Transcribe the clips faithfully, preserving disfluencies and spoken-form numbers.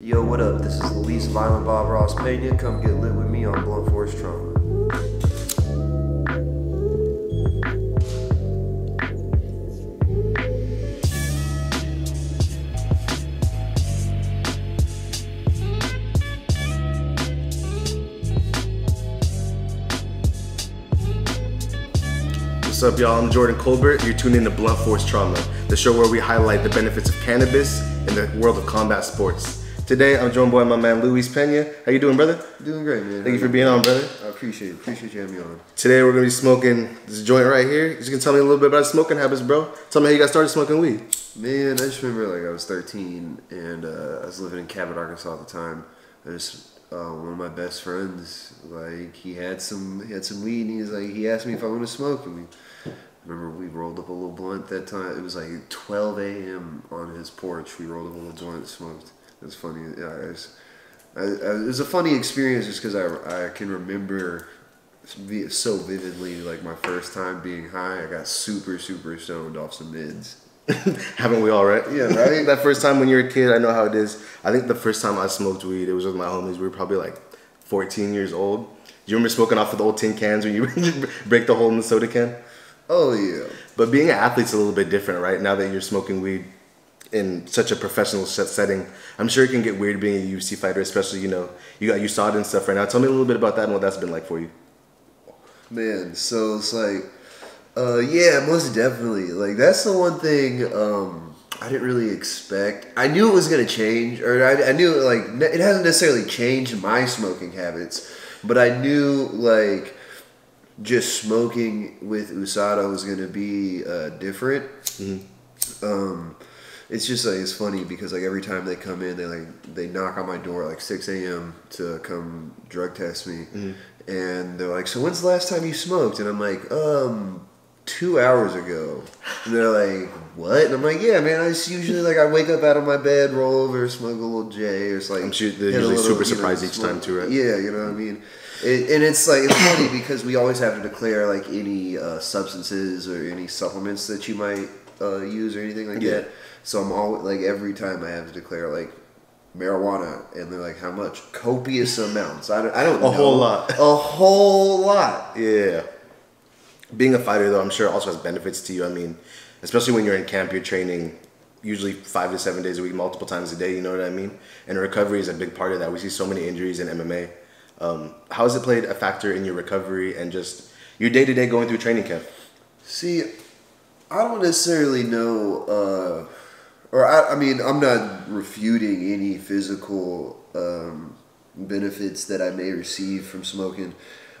Yo, what up? This is Luis Violent Bob Ross Pena. Come get lit with me on Blunt Force Trauma. What's up, y'all? I'm Jordan Colbert. You're tuned in to Blunt Force Trauma, the show where we highlight the benefits of cannabis in the world of combat sports. Today, I'm joined by my man, Luis Pena. How you doing, brother? Doing great, man. Thank you for being on, brother. I appreciate it. Appreciate you having me on. Today, we're going to be smoking this joint right here. You can tell me a little bit about smoking habits, bro. Tell me how you got started smoking weed. Man, I just remember like I was thirteen, and uh, I was living in Cabot, Arkansas at the time. I just, uh, one of my best friends, like, he had some he had some weed, and he, was, like, he asked me if I wanted to smoke. And we, remember, we rolled up a little blunt that time. It was like twelve A M on his porch. We rolled up a little joint and smoked. It's funny. Yeah, it was, I, I, it was a funny experience just because I, I can remember so vividly, like, my first time being high. I got super, super stoned off some mids. Haven't we all, right? Yeah, I think that first time when you're a kid, I know how it is. I think the first time I smoked weed, it was with my homies. We were probably, like, fourteen years old. Do you remember smoking off of the old tin cans when you break the hole in the soda can? Oh, yeah. But being an athlete's a little bit different, right? Now that you're smoking weed in such a professional setting, I'm sure it can get weird being a U F C fighter, especially, you know, you got U S A D A and stuff right now. Tell me a little bit about that and what that's been like for you. Man, so it's like, uh, yeah, most definitely. Like, that's the one thing um, I didn't really expect. I knew it was going to change, or I, I knew, like, it hasn't necessarily changed my smoking habits, but I knew, like, just smoking with U S A D A was going to be uh, different. Mm-hmm. Um... It's just like, it's funny because like every time they come in, they like they knock on my door at like six A M to come drug test me, mm-hmm. and they're like, "So when's the last time you smoked?" And I'm like, "Um, two hours ago." And they're like, "What?" And I'm like, "Yeah, man. I just usually like I wake up out of my bed, roll over, smoke a little J, or like." I'm sure they're usually little, super surprised know, each smoke. Time too, right? Yeah, you know what I mean. It, and it's like, it's funny because we always have to declare like any uh, substances or any supplements that you might uh, use or anything like yeah. that. So I'm always, like, every time I have to declare, like, marijuana, and they're like, how much? Copious amounts. I don't, I don't know. A whole lot. A whole lot. Yeah. Being a fighter, though, I'm sure also has benefits to you. I mean, especially when you're in camp, you're training usually five to seven days a week, multiple times a day, you know what I mean? And recovery is a big part of that. We see so many injuries in M M A. Um, how has it played a factor in your recovery and just your day-to-day going through training camp? See, I don't necessarily know... Uh, Or I, I mean, I'm not refuting any physical um, benefits that I may receive from smoking,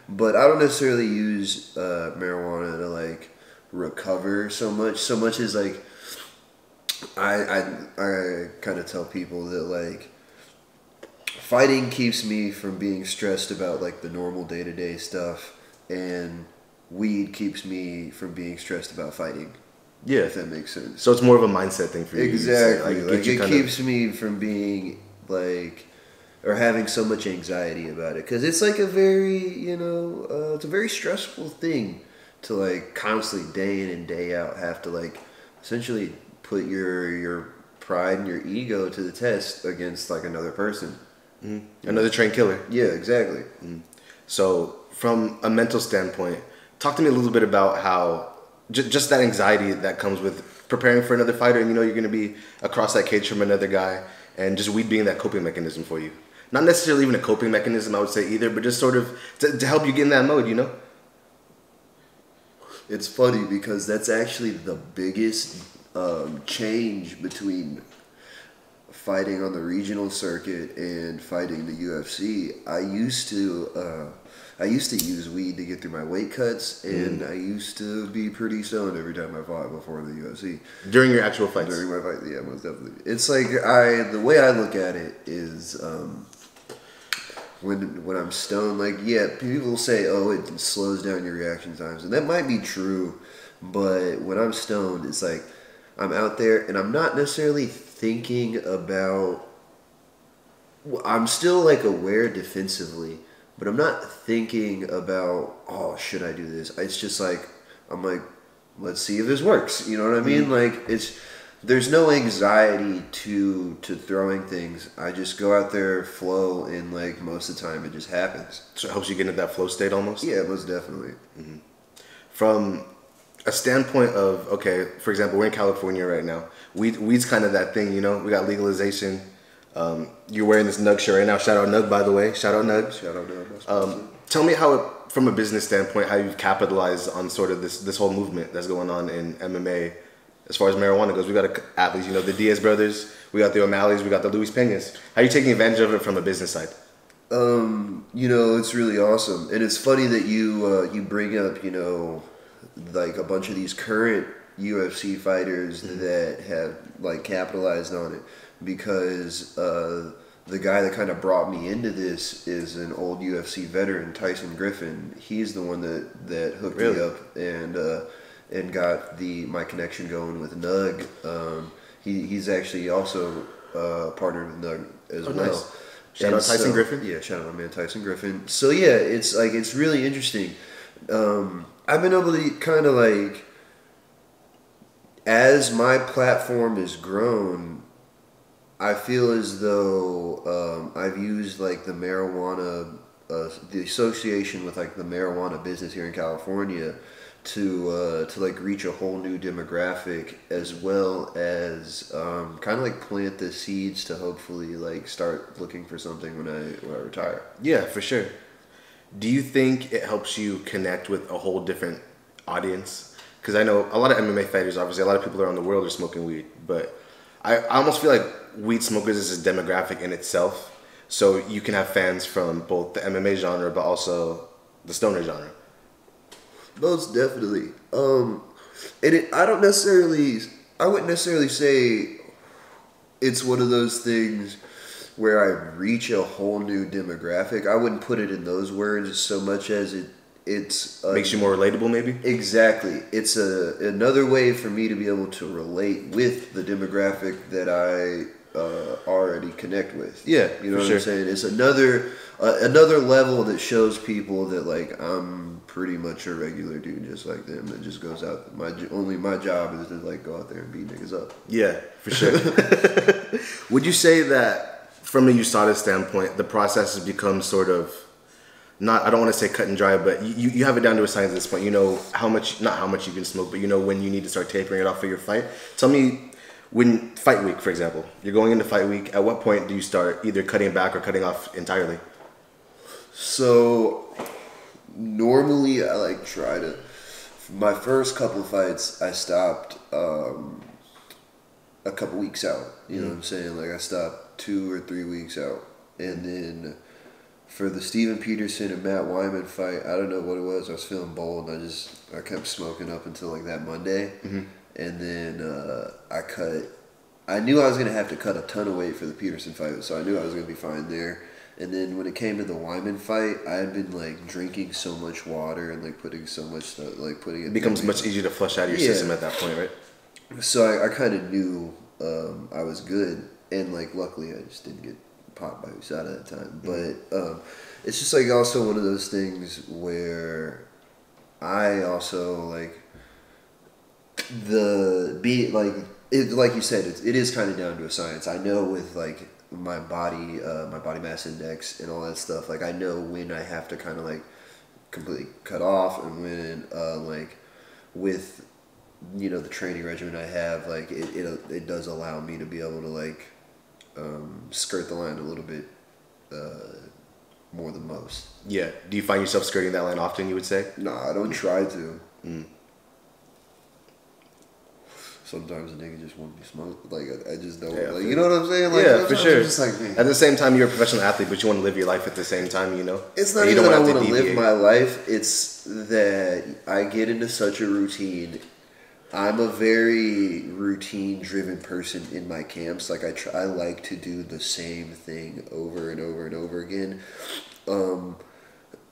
but I don't necessarily use uh, marijuana to like recover so much. So much as like I I, I kind of tell people that like fighting keeps me from being stressed about like the normal day to day stuff, and weed keeps me from being stressed about fighting. Yeah, if that makes sense. So it's more of a mindset thing for you. Exactly. You like, like you it keeps of... me from being like, or having so much anxiety about it, because it's like a very, you know, uh, it's a very stressful thing to like constantly day in and day out have to like essentially put your your pride and your ego to the test against like another person, mm-hmm. another trained killer. Yeah, exactly. Mm-hmm. So from a mental standpoint, talk to me a little bit about how. Just that anxiety that comes with preparing for another fighter, and you know you're going to be across that cage from another guy, and just weed being that coping mechanism for you. Not necessarily even a coping mechanism, I would say, either, but just sort of to, to help you get in that mode, you know? It's funny because that's actually the biggest um, change between fighting on the regional circuit and fighting the U F C. I used to... Uh, I used to use weed to get through my weight cuts, and mm. I used to be pretty stoned every time I fought before the U F C. During your actual fights? During my fight, yeah, most definitely. It's like, I the way I look at it is, um, when when I'm stoned, like, yeah, people say, oh, it slows down your reaction times, and that might be true, but when I'm stoned, it's like, I'm out there, and I'm not necessarily thinking about, I'm still, like, aware defensively, but I'm not thinking about, oh, should I do this? It's just like, I'm like, let's see if this works. You know what I mean? Mm-hmm. Like, it's there's no anxiety to to throwing things. I just go out there, flow, and like most of the time it just happens. So it helps you get into that flow state almost? Yeah, most definitely. Mm-hmm. From a standpoint of, okay, for example, we're in California right now. Weed, weed's kind of that thing, you know? We got legalization. Um, you're wearing this Nug shirt right now. Shout out Nug, by the way. Shout out Nug. Shout out Nug. Um, tell me how, it, from a business standpoint, how you've capitalized on sort of this, this whole movement that's going on in M M A. As far as marijuana goes, we got athletes, you know, the Diaz brothers, we got the O'Malleys, we got the Luis Penas. How are you taking advantage of it from a business side? Um, you know, it's really awesome. And it's funny that you uh, you bring up, you know, like a bunch of these current U F C fighters mm-hmm. that have like capitalized on it, because uh, the guy that kind of brought me into this is an old U F C veteran, Tyson Griffin. He's the one that, that hooked really? me up and... Uh, and got the my connection going with Nug. Um, he he's actually also uh, partnered with Nug as oh, well. Nice. Shout and out Tyson so, Griffin. Yeah, shout out my man Tyson Griffin. So yeah, it's like it's really interesting. Um, I've been able to kind of like, as my platform has grown, I feel as though um, I've used like the marijuana, uh, the association with like the marijuana business here in California, to uh, to like reach a whole new demographic, as well as um, kind of like plant the seeds to hopefully like start looking for something when I when I retire. Yeah, for sure. Do you think it helps you connect with a whole different audience? Because I know a lot of M M A fighters, obviously, a lot of people around the world are smoking weed, but I, I almost feel like weed smokers is a demographic in itself. So you can have fans from both the M M A genre, but also the stoner genre. Most definitely. Um, and it, I don't necessarily, I wouldn't necessarily say it's one of those things where I reach a whole new demographic. I wouldn't put it in those words so much as it it's... A, makes you more relatable, maybe? Exactly. It's a another way for me to be able to relate with the demographic that I uh, already connect with. Yeah, you know what sure. I'm saying? It's another... Uh, another level that shows people that like I'm pretty much a regular dude just like them that just goes out. My only my job is to like go out there and beat niggas up. Yeah, for sure. Would you say that from a U S A D A standpoint, the process has become sort of not I don't want to say cut and dry, but you you have it down to a science at this point. You know how much not how much you can smoke, but you know when you need to start tapering it off for your fight. Tell me. When fight week, for example, you're going into fight week. At what point do you start either cutting back or cutting off entirely? So, normally I like try to, my first couple of fights, I stopped um, a couple weeks out, you mm-hmm. know what I'm saying? Like I stopped two or three weeks out. And then for the Steven Peterson and Matt Wyman fight, I don't know what it was, I was feeling bold and I just, I kept smoking up until like that Monday. Mm-hmm. And then uh, I cut, I knew I was going to have to cut a ton of weight for the Peterson fight, so I knew I was going to be fine there. And then when it came to the Wyman fight, I had been like drinking so much water and like putting so much stuff, like putting it. It becomes much easier to flush out of your yeah. system at that point, right? So I, I kind of knew um, I was good, and like luckily I just didn't get popped by U S A D A at that time. Mm-hmm. But um, it's just like also one of those things where I also like the be like it like you said it, it is kind of down to a science. I know with like. my body, uh, my body mass index and all that stuff. Like I know when I have to kind of like completely cut off, and when uh, like with, you know, the training regimen I have, like it, it, it does allow me to be able to like um, skirt the line a little bit uh, more than most. Yeah. Do you find yourself skirting that line often, you would say? No, nah, I don't try to. Mm. Sometimes a nigga just won't be smoked. Like, I, I just don't. Yeah, like, you know what I'm saying? Like, yeah, for sure. Just like, at the same time, you're a professional athlete, but you want to live your life at the same time, you know? It's not even that I want to live my life. It's that I get into such a routine. I'm a very routine-driven person in my camps. Like, I, try, I like to do the same thing over and over and over again. Um,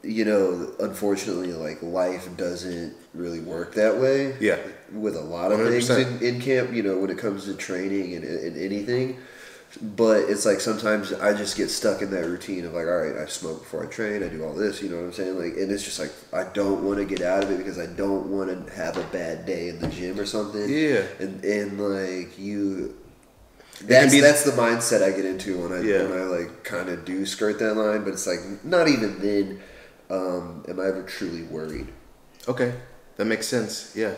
you know, unfortunately, like, life doesn't really work that way. Yeah. With a lot of one hundred percent things in, in camp, you know, when it comes to training and, and anything. But it's like sometimes I just get stuck in that routine of like, all right, I smoke before I train, I do all this, you know what I'm saying? Like, and it's just like, I don't want to get out of it because I don't want to have a bad day in the gym or something. Yeah. And, and like, you... That's, be, that's the mindset I get into when I, yeah. when I like, kind of do skirt that line. But it's like, not even then um, am I ever truly worried. Okay. That makes sense. Yeah.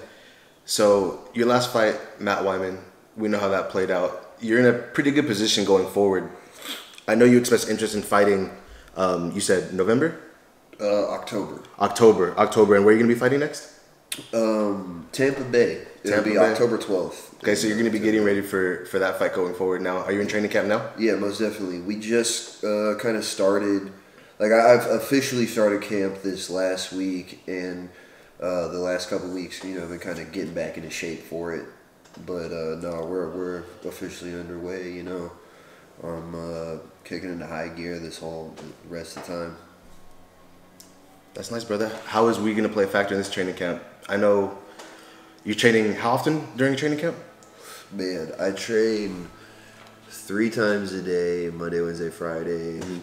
So, your last fight, Matt Wyman, we know how that played out. You're in a pretty good position going forward. I know you expressed interest in fighting, um, you said November? Uh, October. October. October. And where are you going to be fighting next? Um, Tampa Bay. It'll Tampa be Bay. October twelfth. Okay, so you're going to be getting ready for, for that fight going forward now. Are you in training camp now? Yeah, most definitely. We just uh, kind of started. Like, I've officially started camp this last week, and uh, the last couple of weeks, you know, I've been kind of getting back into shape for it. But uh, no, we're we're officially underway. You know, I'm uh, kicking into high gear this whole the rest of the time. That's nice, brother. How is we gonna play a factor in this training camp? I know you're training how often during training camp? Man, I train three times a day: Monday, Wednesday, Friday, mm-hmm.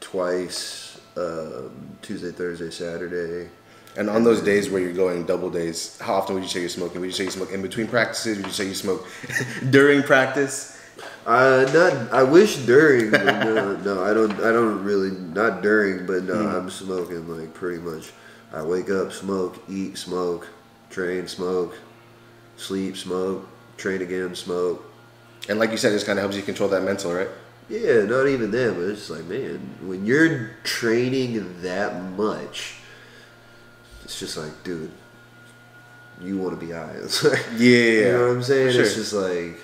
twice um, Tuesday, Thursday, Saturday. And on those days where you're going double days, how often would you say you're smoking? Would you say you smoke in between practices? Would you say you smoke during practice? Uh, not. I wish during. But no, no, I don't. I don't really. Not during, but no, mm. I'm smoking like pretty much. I wake up, smoke, eat, smoke, train, smoke, sleep, smoke, train again, smoke. And like you said, it just kind of helps you control that mental, right? Yeah, not even that, but it's just like, man, when you're training that much. It's just like, dude, you want to be high. It's like, yeah, you know what I'm saying? Sure. It's just like,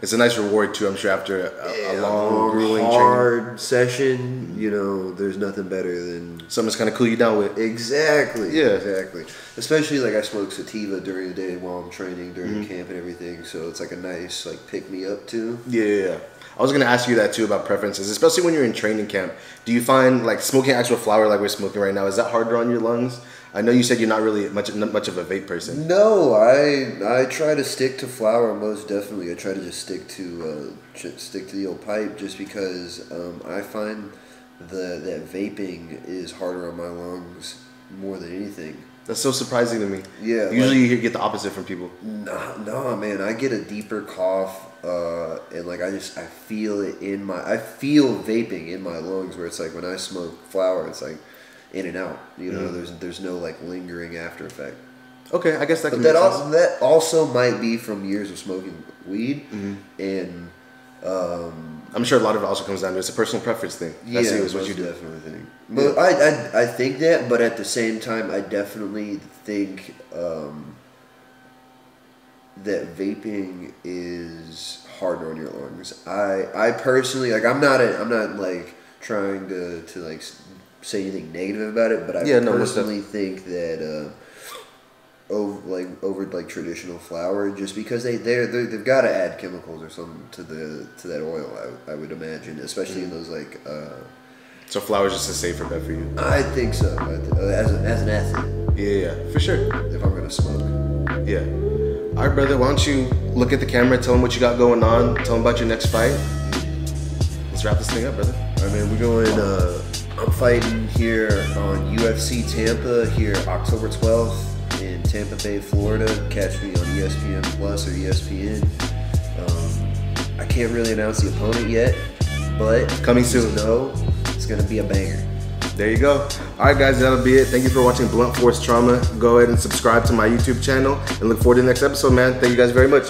it's a nice reward too. I'm sure after a, yeah, a long, long grueling hard training session, you know, there's nothing better than someone's kind of cool you down with. Exactly. Yeah. Exactly. Especially like I smoke sativa during the day while I'm training during mm-hmm. camp and everything, so it's like a nice like pick me up too. Yeah. yeah. I was going to ask you that too about preferences, especially when you're in training camp. Do you find like smoking actual flower like we're smoking right now, is that harder on your lungs? I know you said you're not really much much of a vape person. No, I I try to stick to flower most definitely. I try to just stick to uh, stick to the old pipe just because um, I find the that vaping is harder on my lungs more than anything. That's so surprising to me. Yeah. Usually like, you get the opposite from people. Nah, nah, man. I get a deeper cough. Uh, and like I just I feel it in my I feel vaping in my lungs where it's like when I smoke flower it's like in and out, you know. Mm. There's there's no like lingering after effect. Okay, I guess that. But can that make also sense. That also might be from years of smoking weed, mm-hmm. and um, I'm sure a lot of it also comes down to it's a personal preference thing. That's yeah, what you do. Definitely think. But yeah. I, I I think that, but at the same time, I definitely think. Um, that vaping is harder on your lungs. I, I personally, like, I'm not, a, I'm not, like, trying to, to, like, say anything negative about it, but I yeah, personally no, think that, uh, over, like, over, like, traditional flour, just because they, they're, they're, they've got to add chemicals or something to the, to that oil, I, I would imagine, especially mm. in those, like, uh... So flour's just a safer bet for you? I think so, I th as, a, as an athlete. Yeah, yeah, for sure. If I'm going to smoke. Yeah. All right, brother, why don't you look at the camera, tell them what you got going on, tell them about your next fight. Let's wrap this thing up, brother. All right, man, we're going, uh, I'm fighting here on U F C Tampa here October twelfth in Tampa Bay, Florida. Catch me on E S P N Plus or E S P N. Um, I can't really announce the opponent yet, but coming soon. No, it's going to be a banger. There you go. All right, guys, that'll be it. Thank you for watching Blunt Force Trauma. Go ahead and subscribe to my YouTube channel and look forward to the next episode, man. Thank you guys very much.